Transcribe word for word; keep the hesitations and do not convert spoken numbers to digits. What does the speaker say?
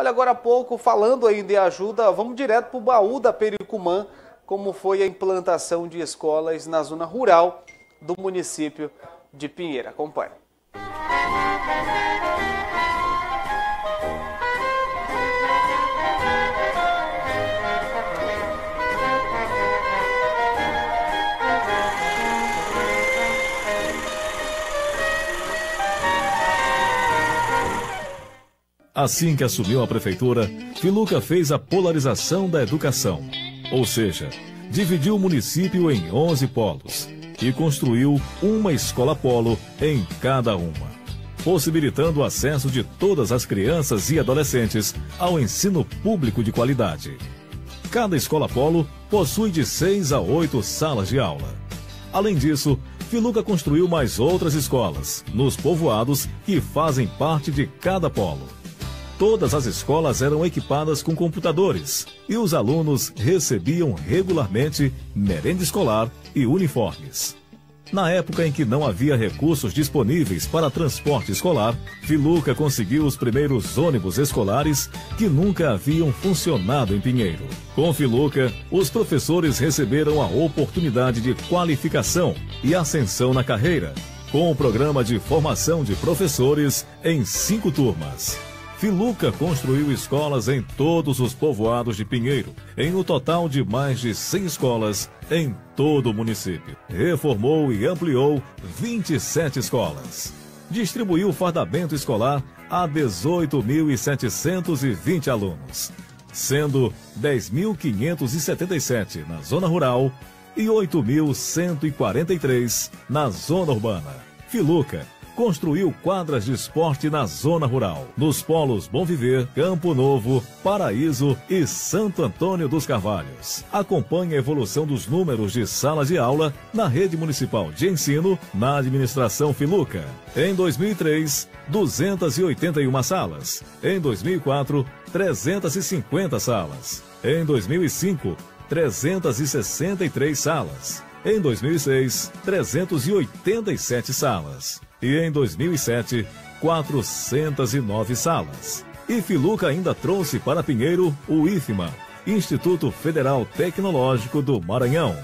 Olha, agora há pouco, falando ainda em ajuda, vamos direto para o baú da Pericumã, como foi a implantação de escolas na zona rural do município de Pinheira. Acompanhe. Assim que assumiu a prefeitura, Filuca fez a polarização da educação, ou seja, dividiu o município em onze polos e construiu uma escola polo em cada uma, possibilitando o acesso de todas as crianças e adolescentes ao ensino público de qualidade. Cada escola polo possui de seis a oito salas de aula. Além disso, Filuca construiu mais outras escolas nos povoados que fazem parte de cada polo. Todas as escolas eram equipadas com computadores e os alunos recebiam regularmente merenda escolar e uniformes. Na época em que não havia recursos disponíveis para transporte escolar, Filuca conseguiu os primeiros ônibus escolares que nunca haviam funcionado em Pinheiro. Com Filuca, os professores receberam a oportunidade de qualificação e ascensão na carreira, com o programa de formação de professores em cinco turmas. Filuca construiu escolas em todos os povoados de Pinheiro, em um total de mais de cem escolas em todo o município. Reformou e ampliou vinte e sete escolas. Distribuiu fardamento escolar a dezoito mil setecentos e vinte alunos, sendo dez mil quinhentos e setenta e sete na zona rural e oito mil cento e quarenta e três na zona urbana. Filuca construiu quadras de esporte na zona rural, nos polos Bom Viver, Campo Novo, Paraíso e Santo Antônio dos Carvalhos. Acompanhe a evolução dos números de salas de aula na rede municipal de ensino na administração Filuca. Em dois mil e três, duzentas e oitenta e uma salas. Em dois mil e quatro, trezentas e cinquenta salas. Em dois mil e cinco, trezentas e sessenta e três salas. Em dois mil e seis, trezentas e oitenta e sete salas. E em dois mil e sete, quatrocentas e nove salas. E Filuca ainda trouxe para Pinheiro o IFMA, Instituto Federal Tecnológico do Maranhão.